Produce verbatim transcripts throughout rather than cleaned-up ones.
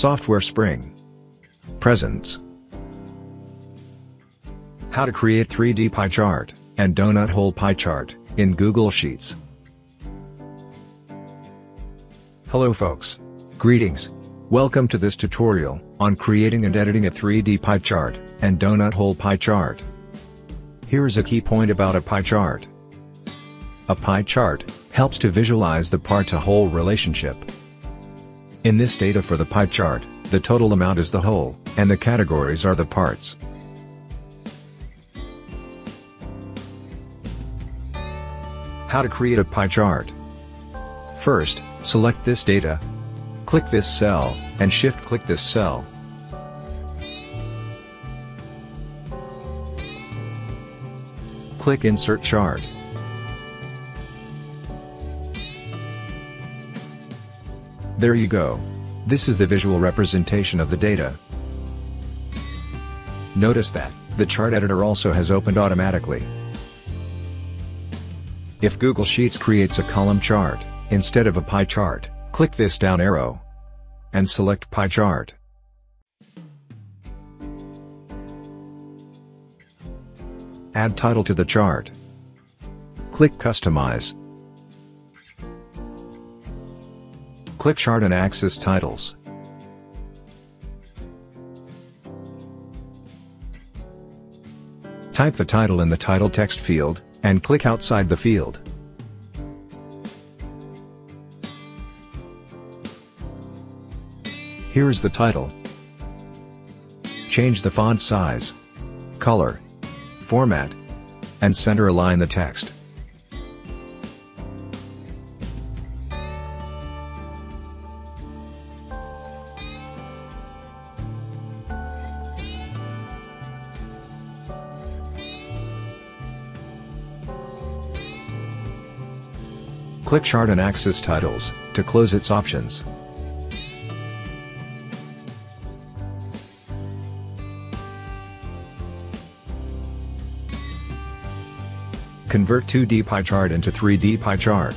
Software Spring presents how to create three D pie chart and donut hole pie chart in Google Sheets. Hello folks. Greetings. Welcome to this tutorial on creating and editing a three D pie chart and donut hole pie chart. Here is a key point about a pie chart. A pie chart helps to visualize the part-to-whole relationship. In this data for the pie chart, the total amount is the whole, and the categories are the parts. How to create a pie chart. First, select this data. Click this cell, and shift-click this cell. Click Insert Chart. There you go. This is the visual representation of the data. Notice that the chart editor also has opened automatically. If Google Sheets creates a column chart instead of a pie chart, click this down arrow and select Pie Chart. Add title to the chart. Click Customize. Click Chart and Axis Titles. Type the title in the title text field, and click outside the field. Here is the title. Change the font size, color, format, and center align the text. Click Chart and Axis Titles to close its options. Convert two D pie chart into three D pie chart.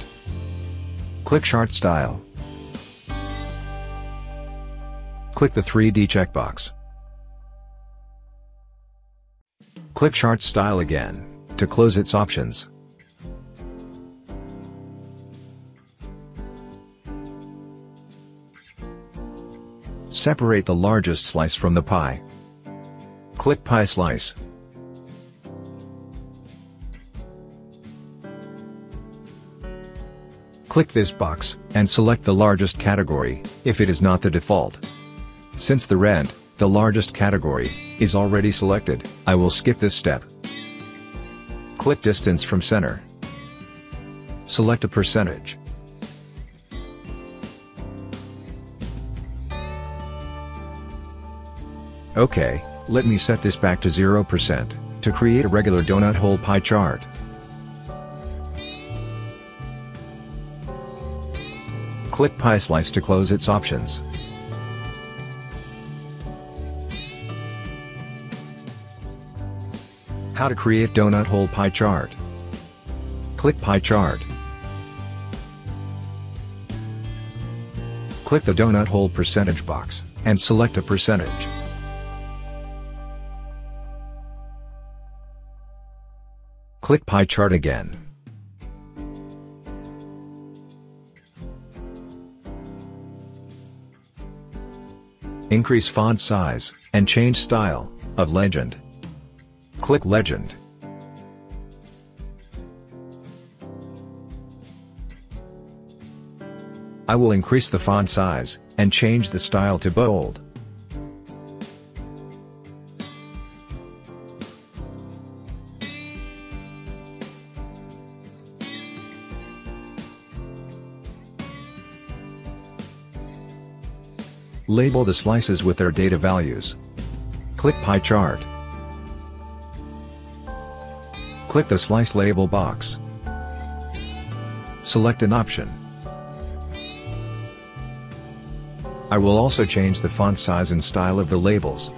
Click Chart Style. Click the three D checkbox. Click Chart Style again to close its options. Separate the largest slice from the pie. Click Pie Slice. Click this box, and select the largest category, if it is not the default. Since the red, the largest category, is already selected, I will skip this step. Click Distance from Center. Select a percentage. Okay, let me set this back to zero percent, to create a regular donut hole pie chart. Click Pie Slice to close its options. How to create donut hole pie chart. Click Pie Chart. Click the donut hole percentage box, and select a percentage. Click Pie Chart again. Increase font size, and change style, of legend. Click Legend. I will increase the font size, and change the style to bold. Label the slices with their data values. Click Pie Chart. Click the Slice Label box. Select an option. I will also change the font size and style of the labels.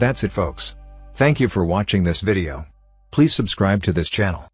That's it folks. Thank you for watching this video. Please subscribe to this channel.